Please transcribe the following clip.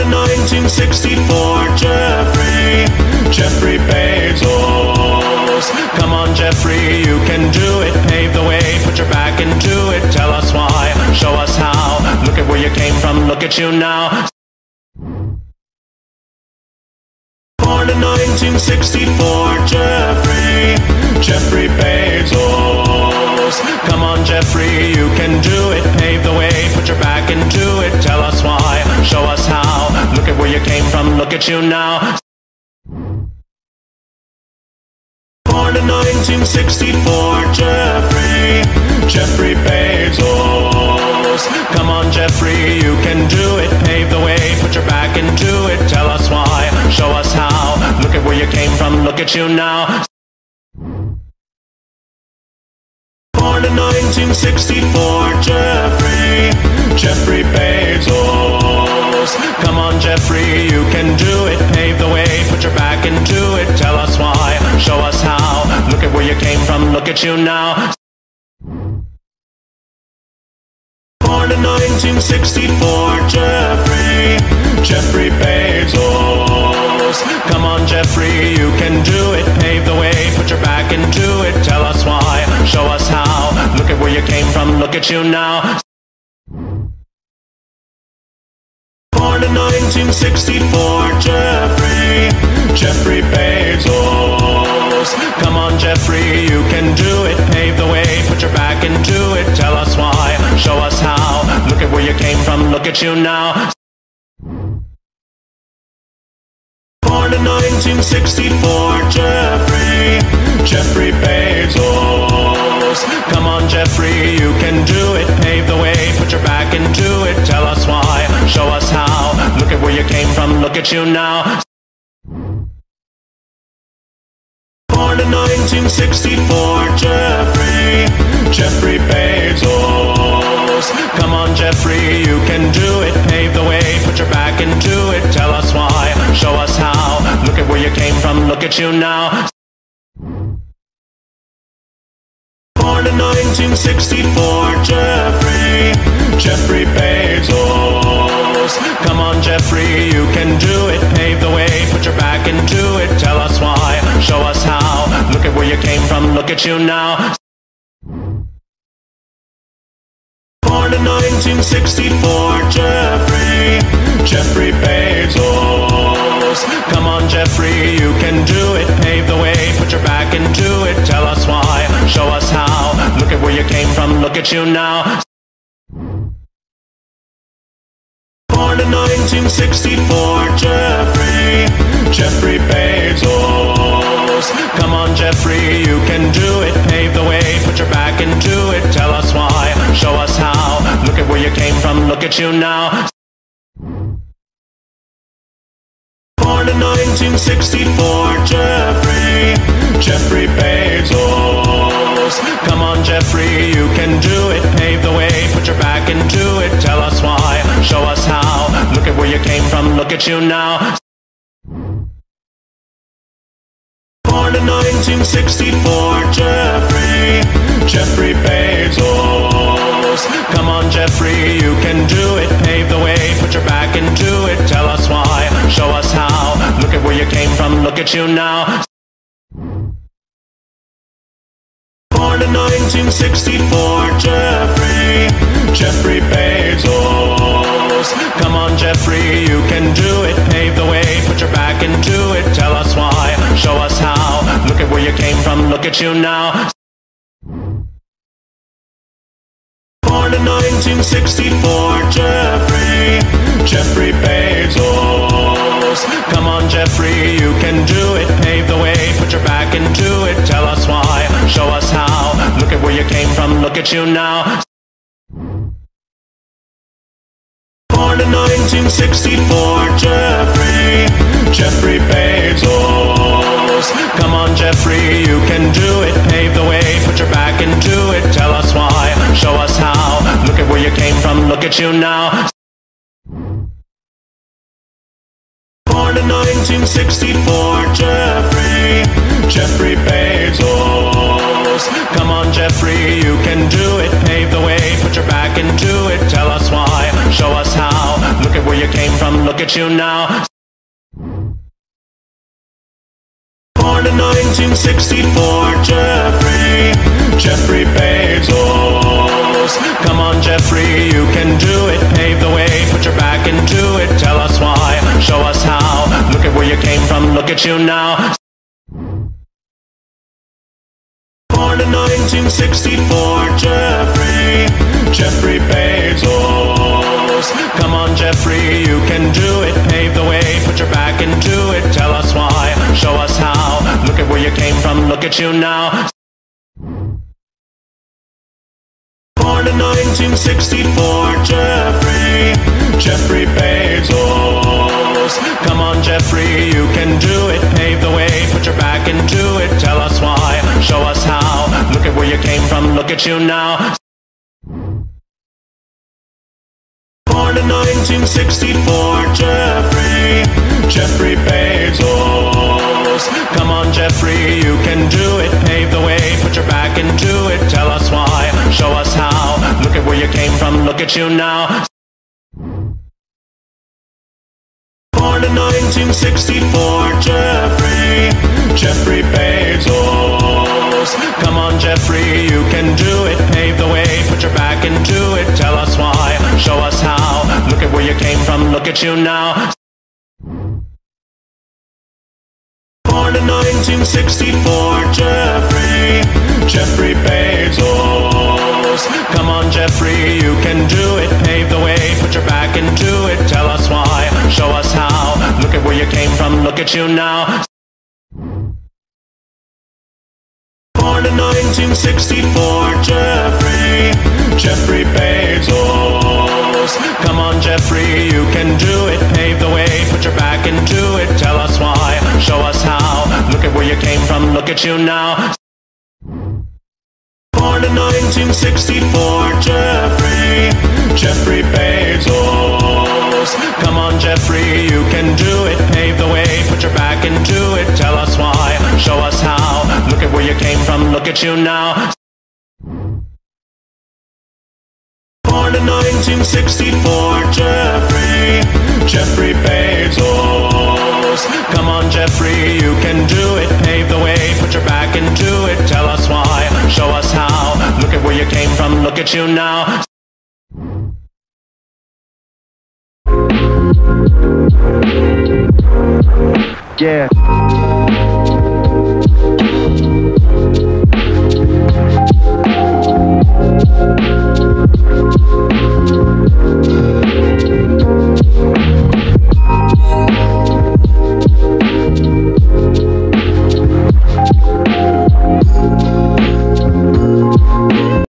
to 1964, Jeffrey Bezos. Come on, Jeffrey, you can do it. Pave the way, put your back into it. Tell us why, show us how. Look at where you came from, look at you now. Born in 1964, Jeffrey Bezos. Come on, Jeffrey, you can do it. Pave the way, put your back into it. Tell us why, show us how. Look at where you came from, look at you now. Born in 1964, Jeffrey Bezos. Come on, Jeffrey, you can do it. Pave the way, put your back into it. Tell us why, show us how. Look at where you came from, look at you now. Born in 1964, Jeffrey Bezos. Come on, Jeffrey, you can do it. Pave the way, put your back into it. Tell us why, show us how. Look at where you came from, look at you now. Born in 1964, Jeffrey Bezos. Come on, Jeffrey, you can do it. Pave the way, put your back into it. Tell us why, show us how. Look at where you came from, look at you now. Born in 1964, Jeffrey Bezos. Come on, Jeffrey, you can do it. Pave the way, put your back into it. Tell us why, show us how. Look at where you came from, look at you now. Born in 1964, Jeffrey Bezos. Come on, Jeffrey, you can do it. Pave the way, put your back into it. Tell us why, show us how. Look at where you came from, look at you now. Born in 1964, Jeffrey Bezos. Come on, Jeffrey, you can do it. Pave the way, put your back into it. Tell us why, show us how. Look at where you came from, look at you now. Born in 1964, Jeffrey Bezos. Come on, Jeffrey, you can do it. Pave the way, put your back into it. Tell us why, show us how. Look at where you came from, look at you now. Born in 1964, Jeffrey Bezos. Come on, Jeffrey, you can do it. Pave the way, put your back into it. Tell us why, show us how. Look at where you came from, look at you now. Born in 1964, Jeffrey Bezos. Come on, Jeffrey, you can do it. Pave the way, put your back into it. Tell us why, show us how. Look at where you came from, look at you now. Born in 1964, Jeffrey Bezos. Come on, Jeffrey, you can do it. Pave the way, put your back into it. Tell us why, show us how. Look at where you came from, look at you now. Born in 1964, Jeffrey Bezos. Come on, Jeffrey, you can do it. Pave the way, put your back into it. Tell us why, show us how. Look at where you came from, look at you now. Born in 1964, Jeffrey Bezos. Come on, Jeffrey, you can do it. Pave the way, put your back into it. Tell us why, show us how. Look at where you came from, look at you now. Born in 1964, Jeffrey Bezos. Come on, Jeffrey, you can do it. Pave the way, put your back into it. Tell us why, show us how. Look at where you came from, look at you now. Born in 1964, Jeffrey Bezos. Come on, Jeffrey, you can do it. Pave the way, put your back into it. Tell us why, show us how. Look at where you came from, look at you now. Born in 1964, Jeffrey Bezos. Come on, Jeffrey, you can do it. Pave the way, put your back into it. Tell us why, show us how. Look at where you came from, look at you now. Born in 1964, Jeffrey Bezos. Come on, Jeffrey, you can do it. Pave the way, put your back into it. Tell us why, show us how. Look at where you came from, look at you now. Born in 1964, Jeffrey Bezos. Come on, Jeffrey, you can do it. Pave the way, put your back into it. Tell us why, show us how. Look at where you came from, look at you now. Born in 1964, Jeffrey Bezos. Come on, Jeffrey, you can do it. Pave the way, put your back into it. Tell us why, show us how. Look at where you came from, look at you now. Born in 1964, Jeffrey Bezos. Come on, Jeffrey, you can do it. Pave the way, put your back into it. Tell us why, show us how. Look at where you came from, look at you now. Born in 1964, Jeffrey Bezos. Come on, Jeffrey, you can do it. Pave the way, put your back into it. Tell us why, show us how. Look at where you came from, look at you now. Born in 1964, Jeffrey Bezos. Come on, Jeffrey, you can do it. Pave the way, put your back into it. Tell us why, show us how. Look at where you came from, look at you now. Born in 1964, Jeffrey Bezos. Come on, Jeffrey, you can do it. Pave the way, put your back into it. Tell us why, show us how. Look at where you came from, look at you now. Born in 1964, Jeffrey Bezos. Come on, Jeffrey, you can do it. Pave the way, put your back into it. Tell us why, show us how. Look at where you came from, look at you now. Born in 1964, Jeffrey Bezos. Come on, Jeffrey, you can do it. Pave the way, put your back into it. Tell us why, show us how. Look at where you came from, look at you now. Yeah.